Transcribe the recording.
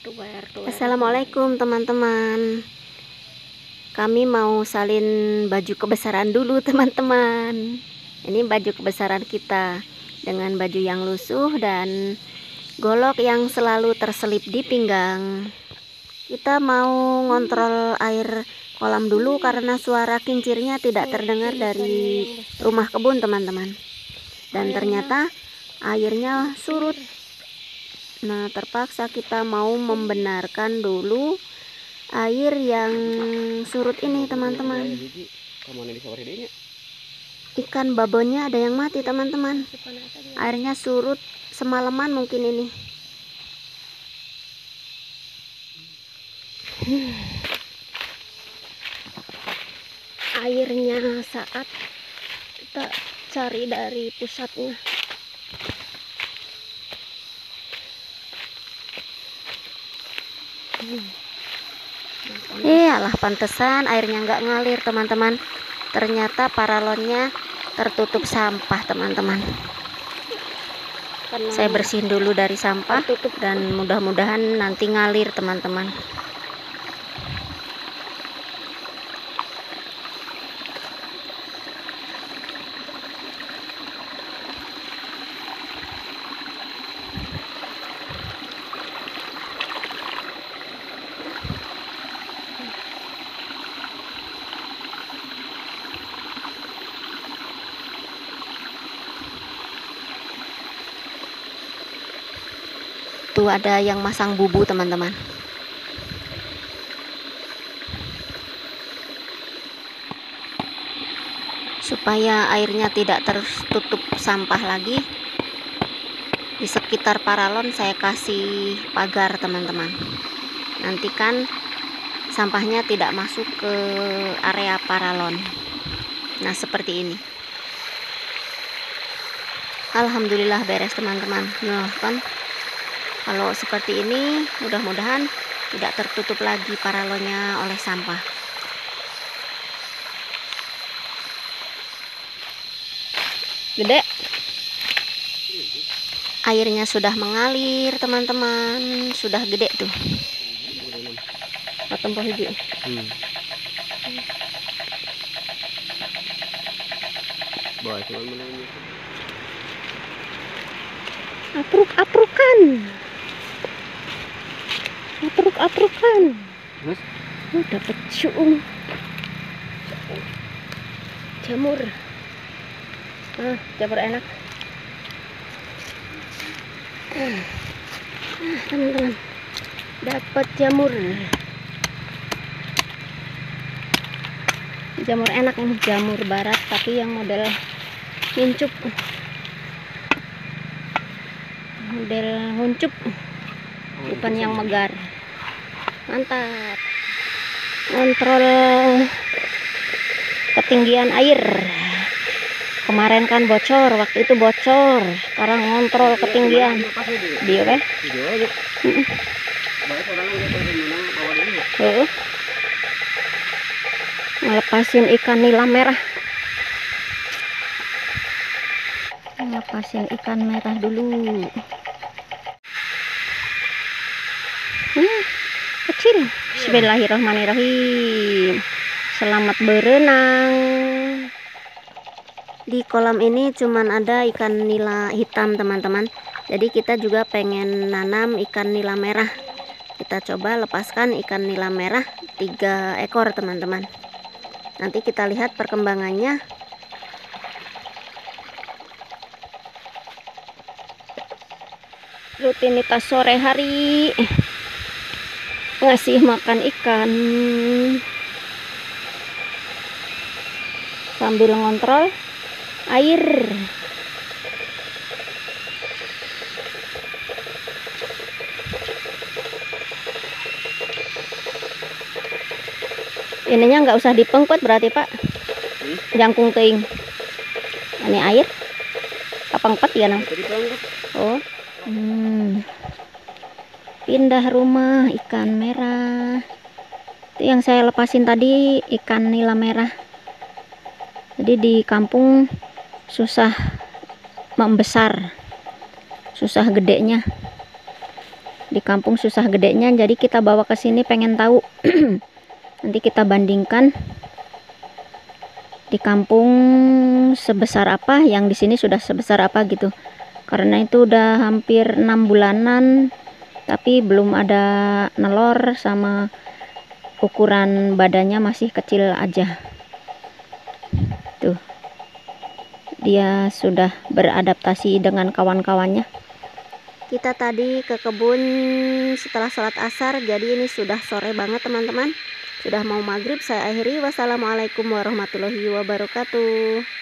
Keluar. Assalamualaikum teman-teman. Kami mau salin baju kebesaran dulu teman-teman. Ini baju kebesaran kita dengan baju yang lusuh dan golok yang selalu terselip di pinggang. Kita mau ngontrol air kolam dulu karena suara kincirnya tidak terdengar dari rumah kebun teman-teman. Dan ternyata airnya surut. Nah, terpaksa kita mau membenarkan dulu air yang surut ini teman-teman. Ikan babonnya ada yang mati teman-teman. Airnya surut semalaman mungkin ini. Airnya saat kita cari dari pusatnya. Iyalah, pantesan airnya nggak ngalir teman-teman. Ternyata paralonnya tertutup sampah teman-teman. Saya bersihin dulu dari sampah dan mudah-mudahan nanti ngalir teman-teman. Tuh ada yang masang bubu teman-teman. Supaya airnya tidak tertutup sampah lagi, di sekitar paralon saya kasih pagar teman-teman. Nanti kan sampahnya tidak masuk ke area paralon. Nah, seperti ini. Alhamdulillah beres teman-teman. Nah, kan kalau seperti ini, mudah-mudahan tidak tertutup lagi paralonnya oleh sampah. Gede. Airnya sudah mengalir, teman-teman. Sudah gede tuh. Tempoh hiji. Apruk-aprukan. Terus? Dapat cuung. Jamur. Ah, jamur enak. Teman-teman. Dapat jamur. Jamur enak, ini jamur barat tapi yang model ngincup. Model huncup. Bukan yang megar. Mantap. Kontrol ketinggian air. Kemarin kan bocor, waktu itu bocor. Sekarang kontrol ketinggian. Dia weh. Ngelepasin ikan nila merah. Ngelepasin ikan merah dulu. Kecil. Bismillahirrahmanirrahim. Selamat berenang. Di kolam ini cuman ada ikan nila hitam teman-teman. Jadi kita juga pengen nanam ikan nila merah. Kita coba lepaskan ikan nila merah 3 ekor teman-teman. Nanti kita lihat perkembangannya. Rutinitas sore hari ngasih makan ikan sambil ngontrol air. Ininya nggak usah dipengkut berarti Pak. Jangkung teing. Ini air. Kapengkut ya nang. Oh. Pindah rumah ikan merah. Itu yang saya lepasin tadi ikan nila merah. Jadi di kampung susah membesar, susah gedenya. Di kampung susah gedenya, jadi kita bawa ke sini pengen tahu. Nanti kita bandingkan di kampung sebesar apa, yang di sini sudah sebesar apa gitu. Karena itu udah hampir 6 bulanan, tapi belum ada nelor sama ukuran badannya masih kecil aja. Tuh, dia sudah beradaptasi dengan kawan-kawannya. Kita tadi ke kebun setelah sholat asar, jadi ini sudah sore banget teman-teman. Sudah mau maghrib, saya akhiri. Wassalamualaikum warahmatullahi wabarakatuh.